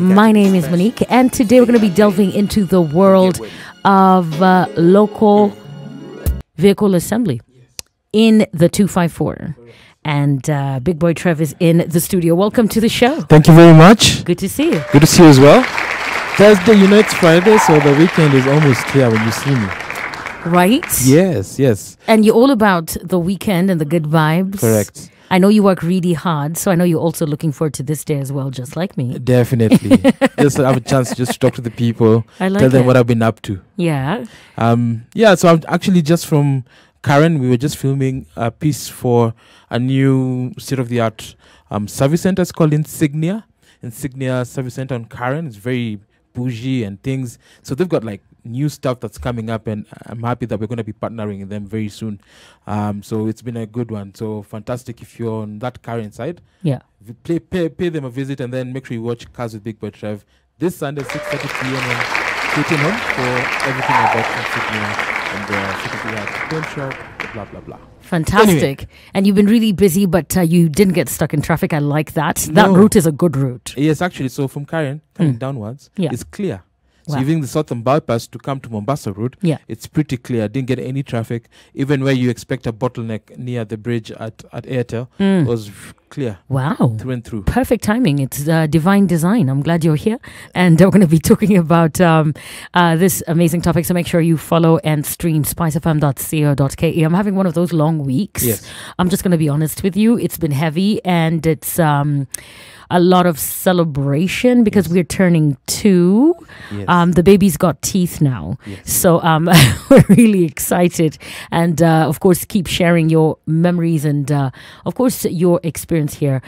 My name is Monique, and today we're going to be delving into the world of local vehicle assembly in the 254. And Big Boy Trev is in the studio. Welcome to the show. Thank you very much. Good to see you. Good to see you as well. Thursday, next Friday, so the weekend is almost here when you see me. Right? Yes, yes. And you're all about the weekend and the good vibes. Correct. I know you work really hard, so I know you're also looking forward to this day as well, just like me. Definitely. Just to have a chance to just talk to the people, tell them what I've been up to. Yeah. Yeah, so I'm actually just from Karen. We were just filming a piece for a new state-of-the-art service center. It's called Insignia. Insignia Service Center on Karen. It's very bougie and things. So they've got like new stuff that's coming up, and I'm happy that we're going to be partnering with them very soon. So it's been a good one. So fantastic if you're on that current side. Yeah. Pay them a visit, and then make sure you watch Cars with Big Boy Trev this Sunday, 6:30 p.m. on KTN Home for everything about the shop, blah, blah, blah. Fantastic. Anyway. And you've been really busy, but you didn't get stuck in traffic. I like that. No. That route is a good route. Yes, actually. So from Karen, coming downwards, it's clear. So even the southern bypass to come to Mombasa Road, it's pretty clear. Didn't get any traffic. Even where you expect a bottleneck near the bridge at Airtel was clear. Wow. Through and through. Perfect timing. It's divine design. I'm glad you're here. And we're going to be talking about this amazing topic. So make sure you follow and stream spicefm.co.ke. I'm having one of those long weeks. Yes. I'm just going to be honest with you. It's been heavy, and it's a lot of celebration because we're turning 2. Yes. The baby's got teeth now. Yes. So we're really excited. And of course, keep sharing your memories and of course, your experience here,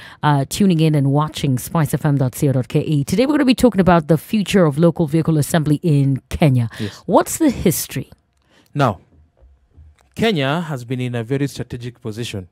tuning in and watching spicefm.co.ke. Today, we're going to be talking about the future of local vehicle assembly in Kenya. Yes. What's the history? Now, Kenya has been in a very strategic position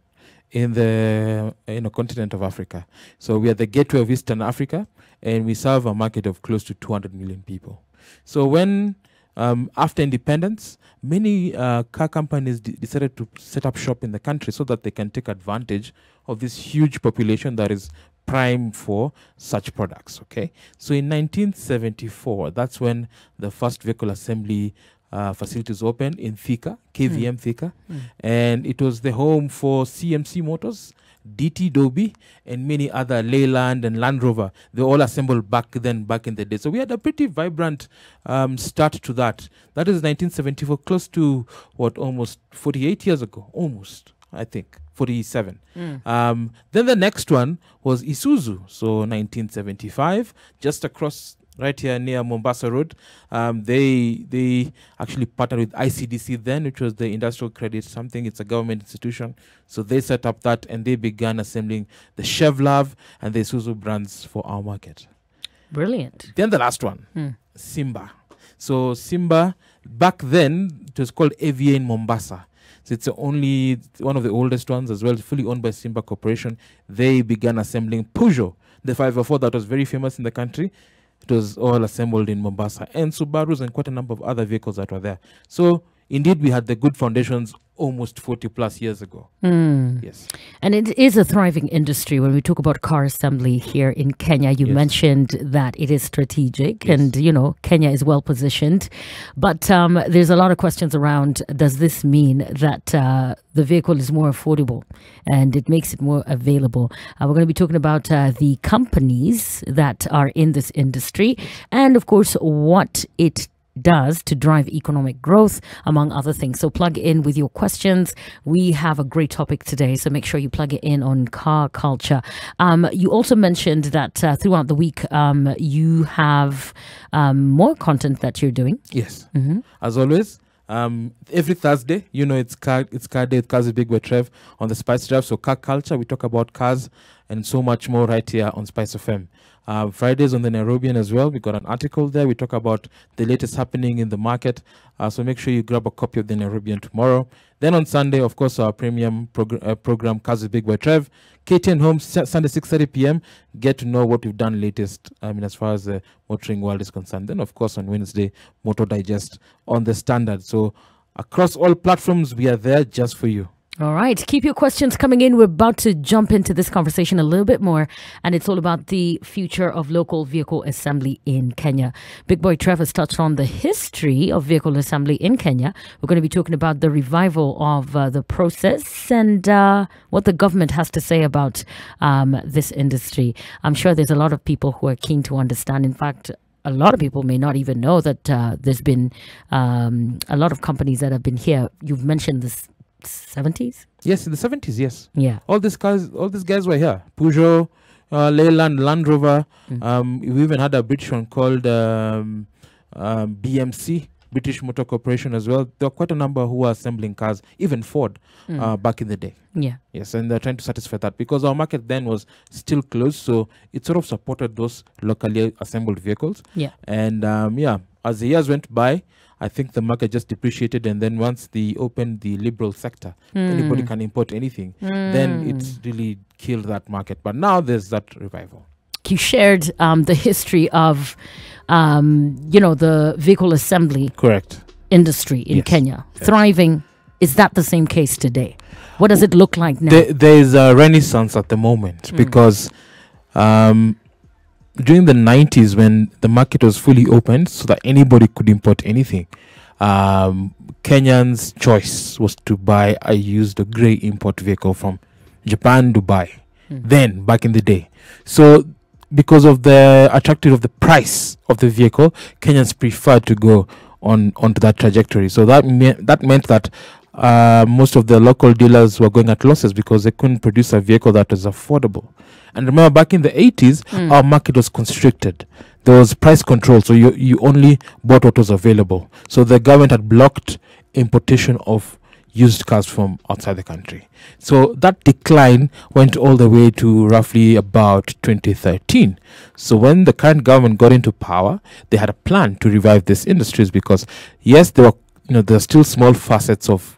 in the continent of Africa. So we are the gateway of Eastern Africa, and we serve a market of close to 200 million people. So when after independence, many car companies decided to set up shop in the country so that they can take advantage of this huge population that is prime for such products. Okay, so in 1974, that's when the first vehicle assembly facilities opened in Thika, KVM Thika, and it was the home for CMC Motors, DT Dobi, and many other Leyland and Land Rover. They all assembled back then, back in the day. So we had a pretty vibrant start to that. That is 1974, close to what, almost 48 years ago, almost, I think. 47. Then the next one was Isuzu, so 1975, just across right here near Mombasa Road. They actually partnered with ICDC then, which was the Industrial Credit something. It's a government institution. So they set up that, and they began assembling the Chevrolet and the Isuzu brands for our market. Brilliant. Then the last one, Simba. So Simba, back then, it was called AVA in Mombasa. So it's only one of the oldest ones as well, fully owned by Simba Corporation. They began assembling Peugeot, the 504 that was very famous in the country. It was all assembled in Mombasa, and Subarus and quite a number of other vehicles that were there. So indeed, we had the good foundations almost 40 plus years ago. Yes. And it is a thriving industry when we talk about car assembly here in Kenya. You mentioned that it is strategic and, you know, Kenya is well positioned. But there's a lot of questions around, does this mean that the vehicle is more affordable and it makes it more available? We're going to be talking about the companies that are in this industry and, of course, what it does to drive economic growth, among other things. So plug in with your questions. We have a great topic today, so make sure you plug it in on car culture. You also mentioned that throughout the week you have more content that you're doing. Yes. As always, every Thursday, you know, it's car day, Cars with Big Boy Trev on the Spice Drive. So car culture, we talk about cars and so much more right here on Spice FM. Fridays on the Nairobian as well, we got an article there. We talk about the latest happening in the market. So make sure you grab a copy of the Nairobian tomorrow. Then on Sunday, of course, our premium program, Cars with Big Boy Trev. KTN Home, Sunday, 6:30 p.m. Get to know what we've done latest, I mean, as far as the motoring world is concerned. Then, of course, on Wednesday, Moto Digest on the Standard. So across all platforms, we are there just for you. All right. Keep your questions coming in. We're about to jump into this conversation a little bit more, and it's all about the future of local vehicle assembly in Kenya. Big Boy Trev has touched on the history of vehicle assembly in Kenya. We're going to be talking about the revival of the process and what the government has to say about this industry. I'm sure there's a lot of people who are keen to understand. In fact, a lot of people may not even know that there's been a lot of companies that have been here. You've mentioned this. 70s? Yes, in the 70s, yes. Yeah. All these guys were here. Peugeot, Leyland, Land Rover. Mm-hmm. We even had a British one called BMC, British Motor Corporation as well. There are quite a number who are assembling cars, even Ford, back in the day. Yeah. Yes, and they're trying to satisfy that because our market then was still closed, so it sort of supported those locally assembled vehicles. Yeah. And yeah, as the years went by, I think the market just depreciated, and then once they opened the liberal sector, anybody can import anything, then it's really killed that market. But now there's that revival. You shared the history of, you know, the vehicle assembly industry in Kenya. Yes. Thriving. Is that the same case today? What does it look like now? There is a renaissance at the moment because during the 90s, when the market was fully opened so that anybody could import anything, Kenyans' choice was to buy a used grey import vehicle from Japan, Dubai, then back in the day. So because of the attractive of the price of the vehicle, Kenyans preferred to go onto that trajectory. So that meant that most of the local dealers were going at losses because they couldn't produce a vehicle that was affordable. And remember, back in the 80s, our market was constricted. There was price control, so you only bought what was available. So the government had blocked importation of used cars from outside the country. So that decline went all the way to roughly about 2013. So when the current government got into power, they had a plan to revive these industries because, yes, there were, you know, there are still small facets of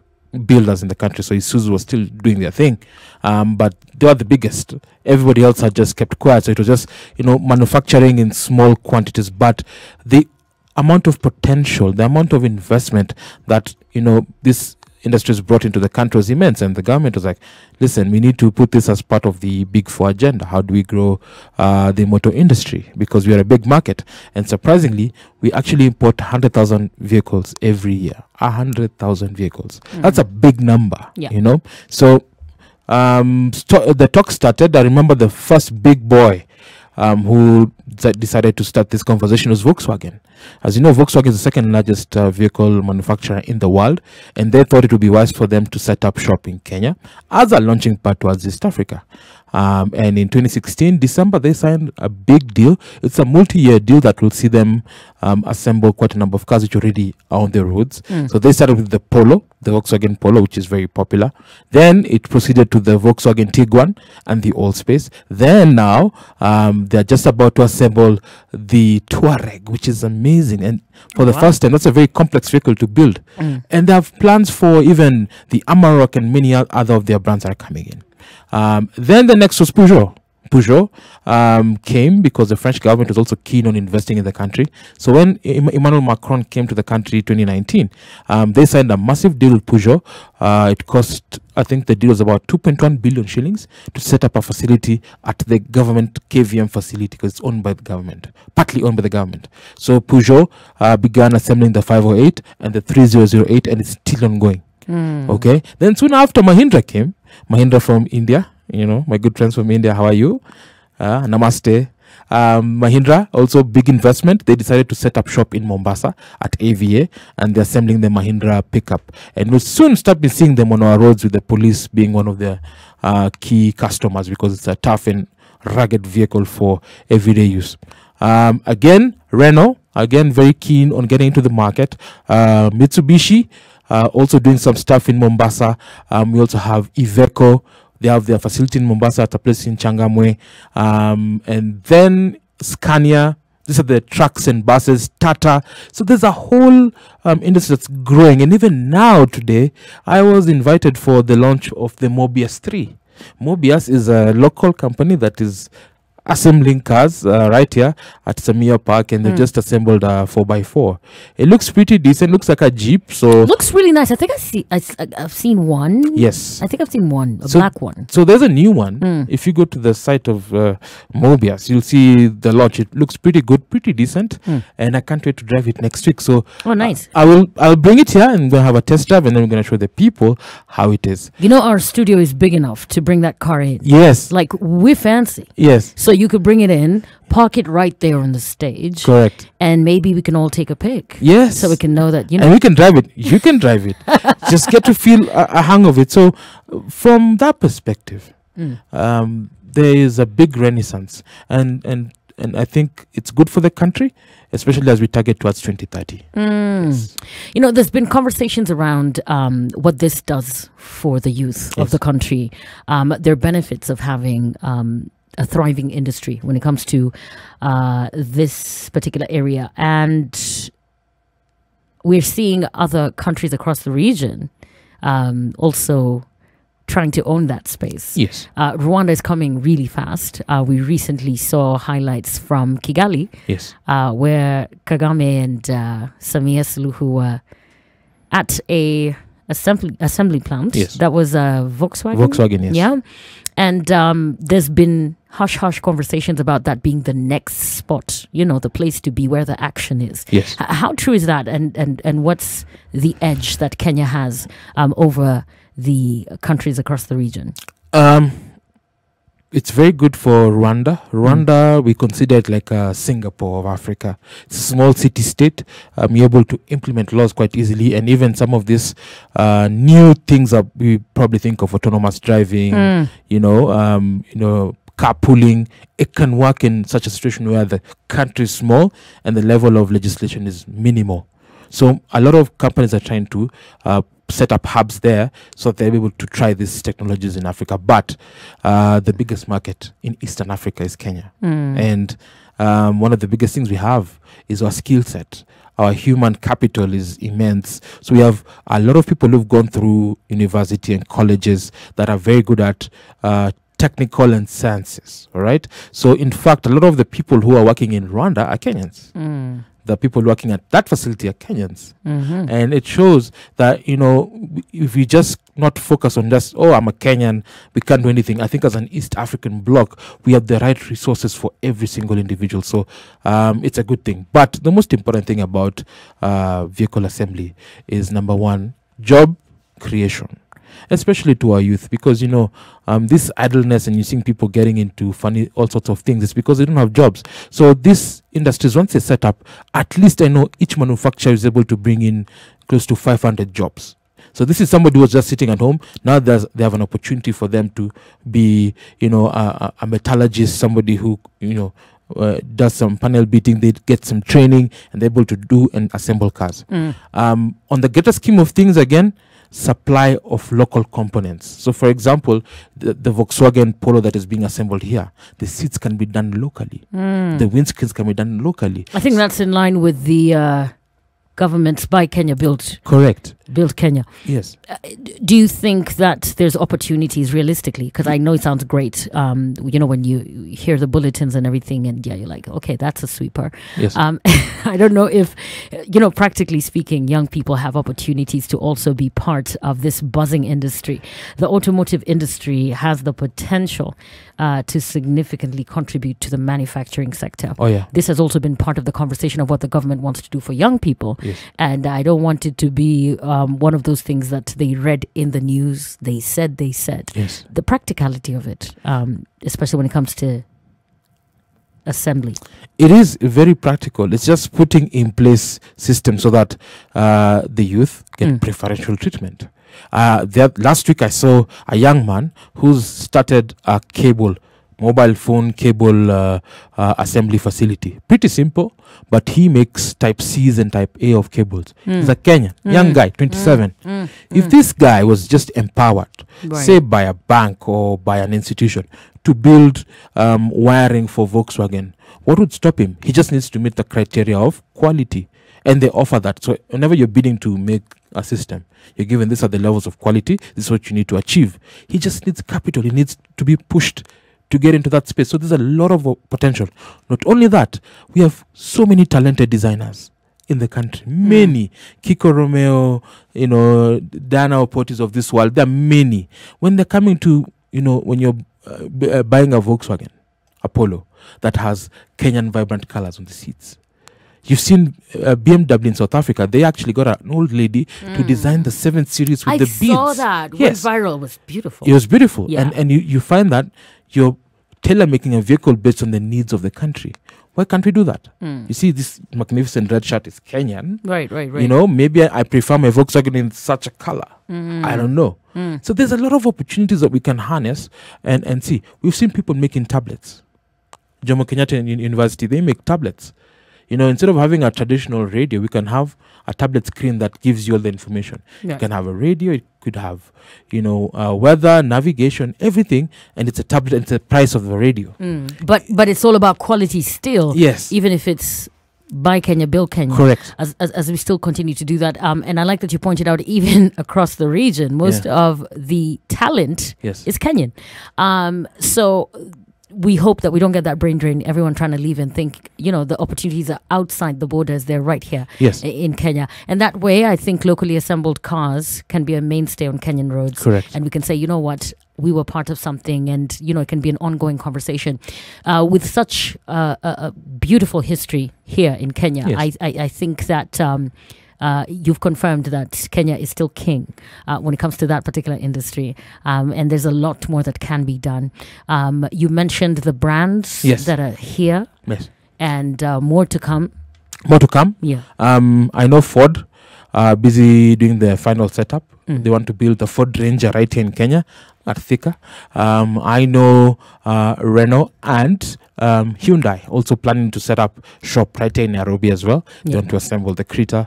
builders in the country, so Isuzu was still doing their thing, but they were the biggest. Everybody else had just kept quiet, so it was just, you know, manufacturing in small quantities. But the amount of potential, the amount of investment that, you know, this industry is brought into the country was immense, and the government was like, listen, we need to put this as part of the Big Four agenda. How do we grow the motor industry? Because we are a big market, and surprisingly, we actually import 100,000 vehicles every year. 100,000 vehicles. That's a big number, you know. So the talk started. I remember the first big boy who decided to start this conversation was Volkswagen. As you know, Volkswagen is the second largest vehicle manufacturer in the world, and they thought it would be wise for them to set up shop in Kenya as a launching pad towards East Africa. And in 2016, December, they signed a big deal. It's a multi-year deal that will see them assemble quite a number of cars which already are on the roads. So they started with the Polo, the Volkswagen Polo, which is very popular. Then it proceeded to the Volkswagen Tiguan and the Allspace. Then now they're just about to assemble the Tuareg, which is amazing. And for the first time, that's a very complex vehicle to build. And they have plans for even the Amarok, and many other of their brands are coming in. Then the next was Peugeot. Peugeot came because the French government was also keen on investing in the country. So when Emmanuel Macron came to the country in 2019, they signed a massive deal with Peugeot. It cost, I think the deal was about 2.1 billion shillings to set up a facility at the government KVM facility because it's owned by the government, partly owned by the government. So Peugeot began assembling the 508 and the 3008, and it's still ongoing. Okay. Then soon after, Mahindra came. Mahindra from India, you know, my good friends from India, how are you? Namaste. Mahindra, also big investment. They decided to set up shop in Mombasa at AVA, and they're assembling the Mahindra pickup. And we'll soon start seeing them on our roads, with the police being one of their key customers because it's a tough and rugged vehicle for everyday use. Again, Renault, again, very keen on getting into the market. Mitsubishi, also doing some stuff in Mombasa. We also have Iveco. They have their facility in Mombasa at a place in Changamwe. And then Scania. These are the trucks and buses, Tata. So there's a whole industry that's growing. And even now, today, I was invited for the launch of the Mobius 3. Mobius is a local company that is assembling cars right here at Samia Park, and they just assembled a 4x4. It looks pretty decent. Looks like a Jeep. So looks really nice. I think I've seen one. Yes, I think I've seen one, black one. So there's a new one. If you go to the site of Mobius, you'll see the launch. It looks pretty good, pretty decent, and I can't wait to drive it next week. So nice. I'll bring it here and we'll have a test drive, and then we're gonna show the people how it is. You know, our studio is big enough to bring that car in. Yes, like we fancy. Yes. So you could bring it in, park it right there on the stage. Correct. And maybe we can all take a pic. Yes. So we can know that, you know. And we can drive it. You can drive it. Just get to feel a hang of it. So from that perspective, there is a big renaissance, and I think it's good for the country, especially as we target towards 2030. Yes. You know, there's been conversations around what this does for the youth of the country, their benefits of having a thriving industry when it comes to this particular area. And we're seeing other countries across the region also trying to own that space. Yes. Rwanda is coming really fast. We recently saw highlights from Kigali. Yes. Where Kagame and Samia Suluhu were at a assembly plant. Yes. That was a Volkswagen. Volkswagen, yes. Yeah. And there's been hush-hush conversations about that being the next spot, you know, the place to be where the action is. Yes. How true is that? And what's the edge that Kenya has over the countries across the region? It's very good for Rwanda. Rwanda, we consider it like a Singapore of Africa. It's a small city state. You're able to implement laws quite easily, and even some of these new things that we probably think of, autonomous driving, you know, carpooling, it can work in such a situation where the country is small and the level of legislation is minimal. So a lot of companies are trying to set up hubs there so they're able to try these technologies in Africa. But the biggest market in Eastern Africa is Kenya. And one of the biggest things we have is our skill set. Our human capital is immense. So we have a lot of people who've gone through university and colleges that are very good at technical and sciences. All right. So in fact, a lot of the people who are working in Rwanda are Kenyans. The people working at that facility are Kenyans. And it shows that, you know, if you just not focus on just, oh, I'm a Kenyan, we can't do anything. I think as an East African bloc, we have the right resources for every single individual. So it's a good thing. But the most important thing about vehicle assembly is, number one, job creation, especially to our youth, because, you know, this idleness and you seeing people getting into funny all sorts of things, it's because they don't have jobs. So these industries, once they set up, at least I know each manufacturer is able to bring in close to 500 jobs. So this is somebody who was just sitting at home. Now they have an opportunity for them to be, you know, a metallurgist, somebody who, you know, does some panel beating, they get some training, and they're able to do and assemble cars. On the greater scheme of things, again, supply of local components. So for example, the Volkswagen Polo that is being assembled here, the seats can be done locally. The windscreens can be done locally. I think that's in line with the government's Buy Kenya Build. Correct. Build Kenya. Yes. Do you think that there's opportunities realistically? Because I know it sounds great, you know, when you hear the bulletins and everything, and yeah, you're like, okay, that's a sweeper. Yes. I don't know if, you know, practically speaking, young people have opportunities to also be part of this buzzing industry. The automotive industry has the potential to significantly contribute to the manufacturing sector. Oh yeah. This has also been part of the conversation of what the government wants to do for young people. Yes. And I don't want it to be one of those things that they read in the news, they said. Yes. The practicality of it, especially when it comes to assembly. It is very practical. It's just putting in place systems so that the youth get preferential treatment. Last week I saw a young man who's started a mobile phone cable assembly facility. Pretty simple, but he makes type C's and type A of cables. He's a Kenyan, young guy, 27. If this guy was just empowered, say by a bank or by an institution, to build wiring for Volkswagen, what would stop him? He just needs to meet the criteria of quality. And they offer that. So whenever you're bidding to make a system, you're given these are the levels of quality, this is what you need to achieve. He just needs capital. He needs to be pushed to get into that space. So there's a lot of potential. Not only that, we have so many talented designers in the country. Many. Kiko Romeo, you know, Dana Opotis of this world. There are many. When they're coming to, you know, when you're buying a Volkswagen, a Polo, that has Kenyan vibrant colors on the seats. You've seen BMW in South Africa. They actually got an old lady to design the 7 Series with the beads. I saw that. Yes. Went viral. It was beautiful. It was beautiful. Yeah. And you find that you're tailor-making a vehicle based on the needs of the country. Why can't we do that? You see, this magnificent red shirt is Kenyan. Right. You know, maybe I prefer my Volkswagen in such a color. I don't know. So there's a lot of opportunities that we can harness and see. We've seen people making tablets. Jomo Kenyatta University, they make tablets. You know, instead of having a traditional radio, we can have a tablet screen that gives you all the information. Yeah. You can have a radio, it could have, you know, weather, navigation, everything, and it's a tablet, it's the price of the radio. But it's all about quality still. Yes. Even if it's buy Kenya, build Kenya. Correct. As we still continue to do that. And I like that you pointed out, even across the region, most of the talent is Kenyan. So we hope that we don't get that brain drain, everyone trying to leave and think, you know, the opportunities are outside the borders. They're right here in Kenya. And that way, I think locally assembled cars can be a mainstay on Kenyan roads. Correct. And we can say, you know what, we were part of something, and, you know, it can be an ongoing conversation. With such a beautiful history here in Kenya, I think that you've confirmed that Kenya is still king when it comes to that particular industry. And there's a lot more that can be done. You mentioned the brands that are here. Yes. And more to come. More to come? Yeah. I know Ford are busy doing the final setup. They want to build the Ford Ranger right here in Kenya at Thika. I know Renault and Hyundai also planning to set up shop right here in Nairobi as well. They want to assemble the Creta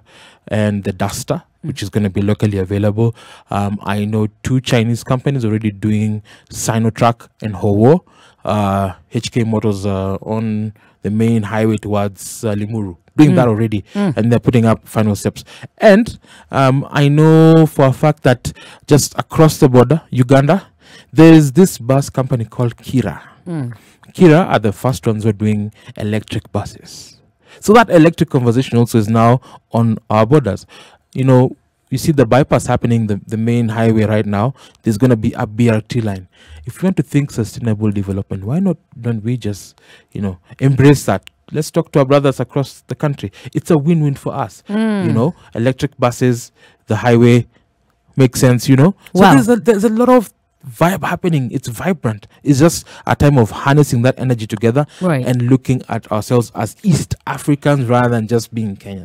and the Duster, which is going to be locally available. I know 2 Chinese companies already doing Sinotrack and Howo. HK Motors on the main highway towards Limuru, doing that already, and they're putting up final steps. And I know for a fact that just across the border, Uganda, there is this bus company called Kira. Kira are the first ones who are doing electric buses. So that electric conversation also is now on our borders. You know, you see the bypass happening, the main highway right now, there's going to be a BRT line. If you want to think sustainable development, why don't we just, you know, embrace that? Let's talk to our brothers across the country. It's a win-win for us. You know, electric buses, the highway makes sense, you know. So there's a lot of vibe happening. It's vibrant. It's just a time of harnessing that energy together and looking at ourselves as East Africans rather than just being Kenyans.